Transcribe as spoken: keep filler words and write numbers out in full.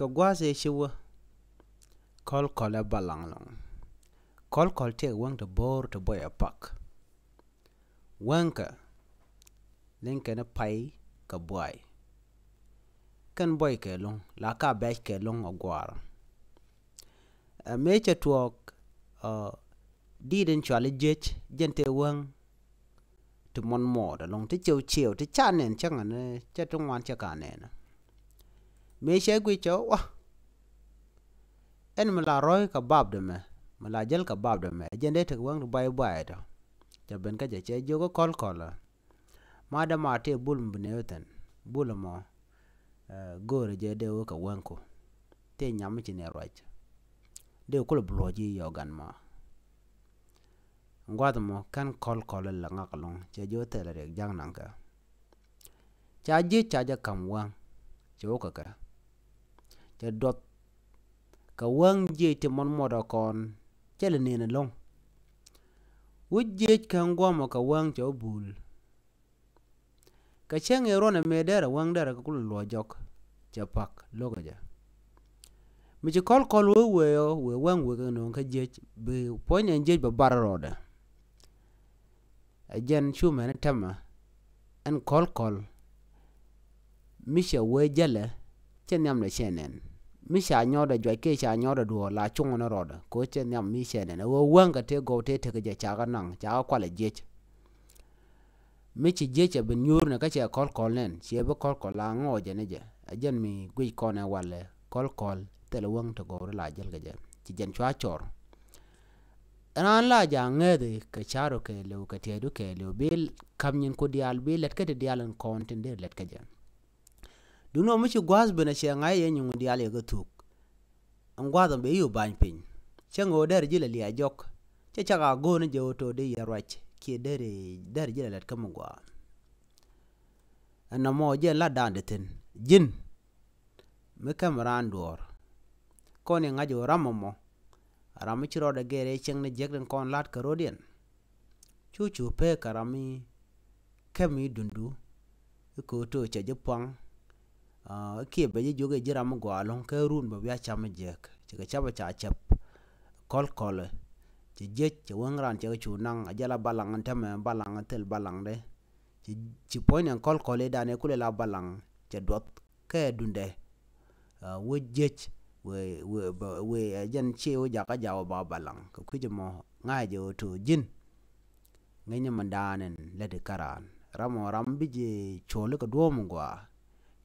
ka gwaze shiwa kɔl-kɔl a balanglong kɔl-kɔl te wang de bor te boy a pak wanka linka na pai ka boy kan boy ke long la ka ba ke long ogwar a mecha tuok a didn't chale jet jente wang to mon more along te cheu cheu te chanen changa ne cha tongwan cha kanen me she gwi cho wa en mala roy ka bab de me mala jel ka bab de me jende te wang bai bai to ja ben ka je che jogo kol kol ma da ma te bul mbeneten bul mo gore je de wo ka wanko te nyam chi ne roch de ko bloji yogan ma ngwadmo kan kɔl-kɔl la ngaklong che jote la rek jang nanga cha ji cha ja kamwa jo ka kara che dot ka wang ji te mon modo kon che le ne long u ji kan gwamo ka wang jo bul ka cheng ero na me dera wang dera ka kul lo jok che pak loga ja mi ji kɔl-kɔl wo we we wang we ka no ka ji be ponya ji ba barroda ajan chuma na tama an kɔl-kɔl misha we jala chen yam le chenen misha nyoda jwa ke sha nyoda do la chung na roda ko chen yam mi chenen wo wanga te go te te ke cha ga nang cha kwa le je michi je che ben yur na ka che kɔl-kɔl nen che be kɔl-kɔl la ngo je ne je ajan mi gui ko na wale kɔl-kɔl te le wang to go la jel ga je ti jen chwa chor ran la jange de ka charo ke lew ka tedu ke lew bil kamnyin ko dial bil let ka dial an kontender let ka jan duno mi chi gwaz bena che ngai ye nyu dial ye gatuk an gwazo be yu ban pin chengo der jile liya jok che chaga go ne je oto de yarach ke dere der jile let ka mugwa an mo je la dandeten jin me kamran dor ko ne ngajo ramomo Rami chiro da gere cheng ne jek den kon lat karodian. Chu chu pe karami kemi dundu. Ko to cha japang. Ah ke be joge jiram gwalon ka run ba ya cham jek. Chega chaba cha chap. Kɔl-kɔl. Ti jek che wangran che chu nang ajala balang an tama balang tel balang de. Ti point an kɔl-kɔl da ne kule la balang che dot ka dunde. Ah wo jek we we we jan cheo jaka jaw ba balang ko kujimo ngajo to jin ngene mandanen lede karan ramo rambije chole ko dom gwa